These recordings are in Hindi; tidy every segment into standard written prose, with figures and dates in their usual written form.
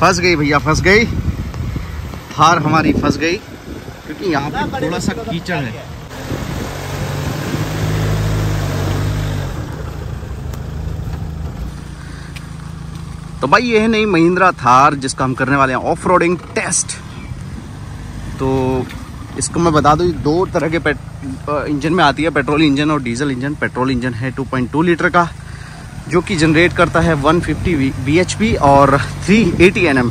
फंस गई भैया, फंस गई थार हमारी, फंस गई क्योंकि यहाँ पे थोड़ा सा कीचड़ है। तो भाई ये है नहीं महिंद्रा थार जिसका हम करने वाले हैं ऑफ रोडिंग टेस्ट। तो इसको मैं बता दूँ, दो तरह के इंजन में आती है, पेट्रोल इंजन और डीजल इंजन। पेट्रोल इंजन है 2.2 लीटर का जो कि जनरेट करता है 150 bhp और 380 nm।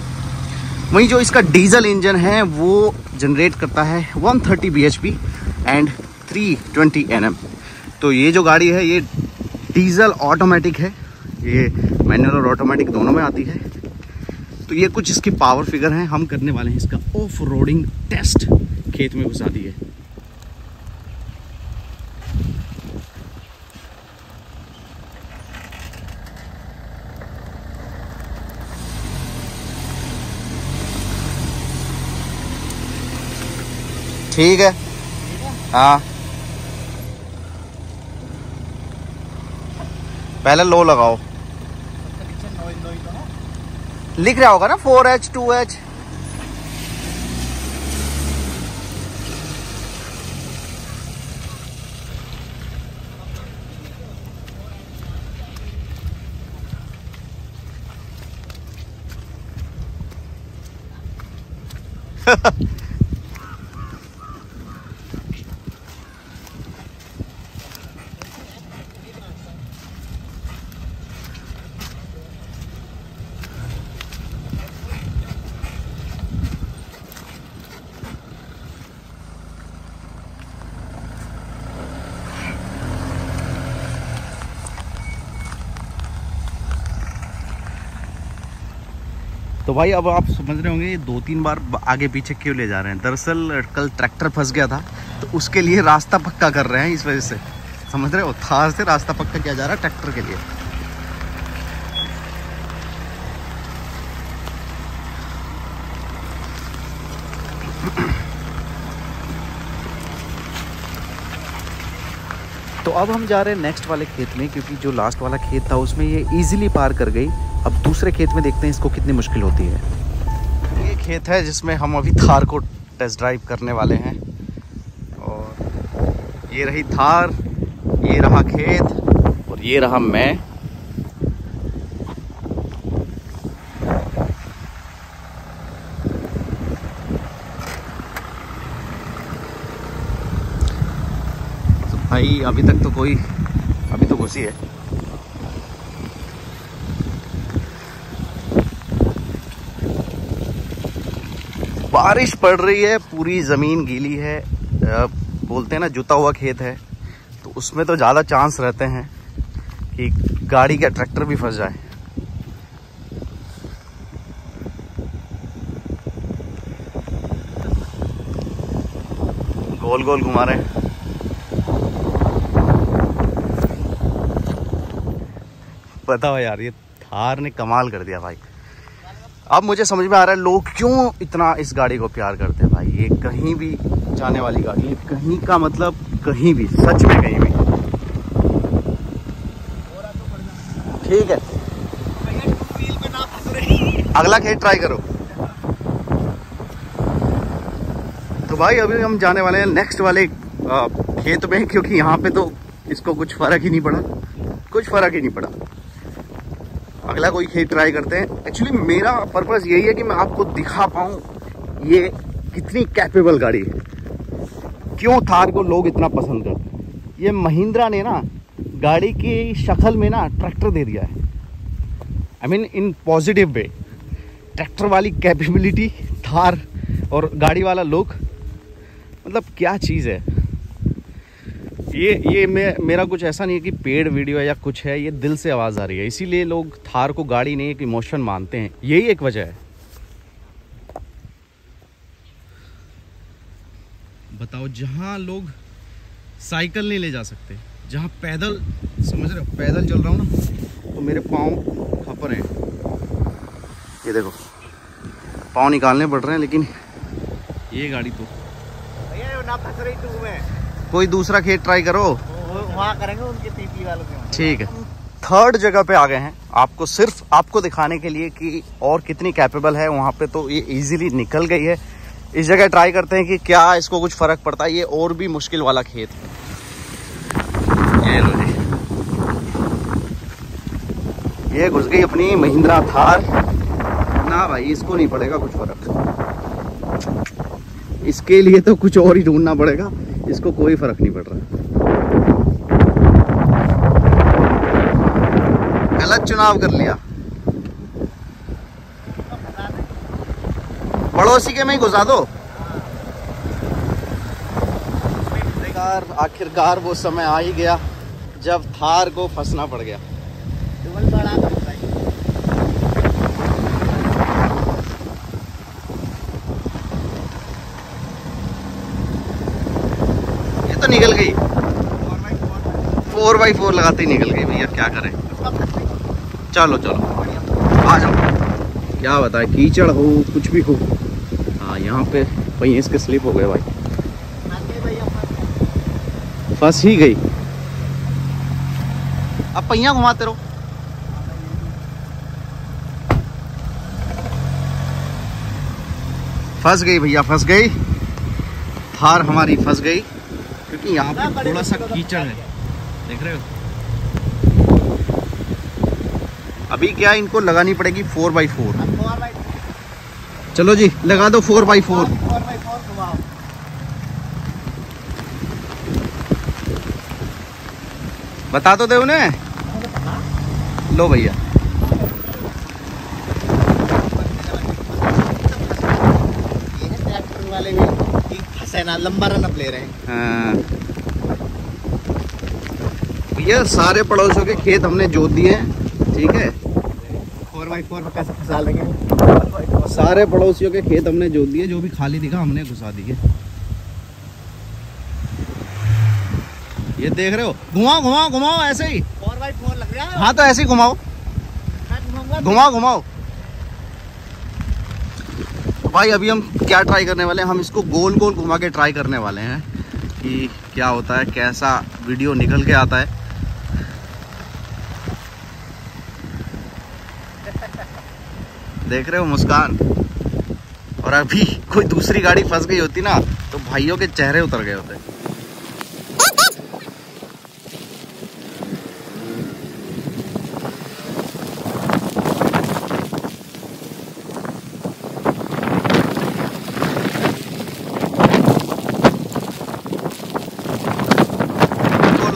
वहीं जो इसका डीजल इंजन है वो जनरेट करता है 130 bhp एंड 320 nm। तो ये जो गाड़ी है ये डीजल ऑटोमेटिक है, ये मैनुअल और ऑटोमेटिक दोनों में आती है। तो ये कुछ इसकी पावर फिगर है। हम करने वाले हैं इसका ऑफ रोडिंग टेस्ट, खेत में घुसा दिए। ठीक है, हाँ पहले लो लगाओ, लिख रहा होगा ना 4H 2H। तो भाई अब आप समझ रहे होंगे ये 2-3 बार आगे पीछे क्यों ले जा रहे हैं। दरअसल कल ट्रैक्टर फंस गया था तो उसके लिए रास्ता पक्का कर रहे हैं, इस वजह से समझ रहे हो, थार से रास्ता पक्का किया जा रहा है ट्रैक्टर के लिए। तो अब हम जा रहे हैं नेक्स्ट वाले खेत में, क्योंकि जो लास्ट वाला खेत था उसमें ये इजीली पार कर गई। अब दूसरे खेत में देखते हैं इसको कितनी मुश्किल होती है। ये खेत है जिसमें हम अभी थार को टेस्ट ड्राइव करने वाले हैं। और ये रही थार, ये रहा खेत और ये रहा मैं। भाई अभी तक तो कोई, अभी तो घुसी है। बारिश पड़ रही है, पूरी ज़मीन गीली है। बोलते हैं ना जुता हुआ खेत है, तो उसमें तो ज़्यादा चांस रहते हैं कि गाड़ी का ट्रैक्टर भी फंस जाए। गोल गोल घुमा रहे हैं। बताओ यार, ये थार ने कमाल कर दिया भाई। अब मुझे समझ में आ रहा है लोग क्यों इतना इस गाड़ी को प्यार करते हैं भाई। ये कहीं भी जाने वाली गाड़ी है, कहीं का मतलब कहीं भी, सच में कहीं भी। ठीक है, अगला खेत ट्राई करो। तो भाई अभी हम जाने वाले हैं नेक्स्ट वाले खेत में, क्योंकि यहाँ पे तो इसको कुछ फर्क ही नहीं पड़ा, कुछ फर्क ही नहीं पड़ा। अगला कोई खेत ट्राई करते हैं। एक्चुअली मेरा पर्पस यही है कि मैं आपको दिखा पाऊँ ये कितनी कैपेबल गाड़ी है, क्यों थार को लोग इतना पसंद करते हैं। ये महिंद्रा ने ना गाड़ी की शक्ल में ना ट्रैक्टर दे दिया है। I mean in positive way, tractor वाली कैपेबिलिटी थार और गाड़ी वाला लुक, मतलब क्या चीज़ है ये मेरा कुछ ऐसा नहीं है कि पेड वीडियो या कुछ है, ये दिल से आवाज़ आ रही है। इसीलिए लोग थार को गाड़ी नहीं, एक इमोशन मानते हैं, यही एक वजह है। बताओ, जहाँ लोग साइकिल नहीं ले जा सकते, जहाँ पैदल, समझ रहे हो, पैदल चल रहा हूँ ना तो मेरे पाँव खपर हैं, ये देखो पाँव निकालने पड़ रहे हैं। लेकिन ये गाड़ी तो कोई दूसरा खेत ट्राई करो, वहाँ करेंगे उनके पीपी वालों के। ठीक है, थर्ड जगह पे आ गए हैं, आपको सिर्फ आपको दिखाने के लिए कि और कितनी कैपेबल है। वहाँ पे तो ये इजीली निकल गई है, इस जगह ट्राई करते हैं कि क्या इसको कुछ फर्क पड़ता है। ये और भी मुश्किल वाला खेत है। ये घुस गई अपनी महिंद्रा थार। ना भाई, इसको नहीं पड़ेगा कुछ फर्क, इसके लिए तो कुछ और ही ढूंढना पड़ेगा, इसको कोई फर्क नहीं पड़ रहा। गलत चुनाव कर लिया, पड़ोसी के में ही घुसा दो। आखिरकार वो समय आ ही गया जब थार को फंसना पड़ गया। ये तो निकल गई, 4x4 लगाते ही निकल गई। भैया क्या करें, चलो चलो आ जाओ। क्या बताए, कीचड़ हो कुछ भी हो। हाँ, यहाँ पे वही इसके स्लिप हो गए भाई, फंस ही गई। अब पहिया घुमाते रहो। फंस गई भैया, फंस गई थार हमारी, फंस गई। क्योंकि यहाँ पे थोड़ा सा कीचड़ है, देख रहे हो। अभी क्या इनको लगानी पड़ेगी 4x4। चलो जी लगा दो 4x4। बता तो दे उन्हें। लो भैया, ट्रैक्टर वाले भी फंसे ना, लंबा रनअप ले रहे हैं। हाँ। भैया सारे पड़ोसियों के खेत हमने जोत दिए हैं, ठीक है। 4x4 में कैसे फंसा लेंगे, सारे पड़ोसियों के खेत हमने जोत दिए, जो भी खाली दिखा हमने घुसा दिए। ये देख रहे हो, घुमाओ घुमाओ घुमाओ, ऐसे ही 4x4 लग रहा है। हाँ तो ऐसे ही घुमाओ, घुमाओ घुमाओ। तो भाई अभी हम क्या ट्राई करने वाले हैं, हम इसको गोल गोल घुमा के ट्राई करने वाले हैं कि क्या होता है, कैसा वीडियो निकल के आता है। देख रहे हो मुस्कान। और अभी कोई दूसरी गाड़ी फंस गई होती ना तो भाइयों के चेहरे उतर गए होते।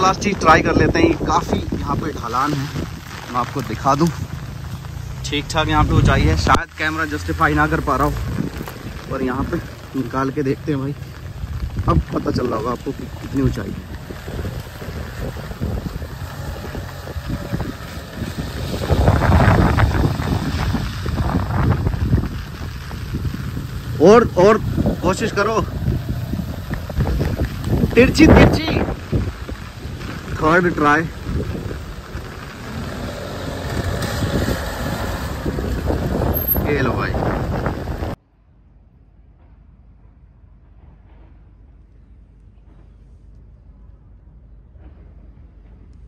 लास्ट चीज ट्राई कर लेते हैं। काफ़ी यहाँ पे ढलान है, मैं आपको दिखा दूँ। ठीक ठाक यहाँ पे ऊंचाई है, शायद कैमरा जस्टिफाई ना कर पा रहा हो, पर यहाँ पे निकाल के देखते हैं भाई। अब पता चल रहा होगा आपको कि कितनी ऊंचाई है। और कोशिश करो, तिरछी तिरछी। थर्ड ट्राई, ये लो भाई।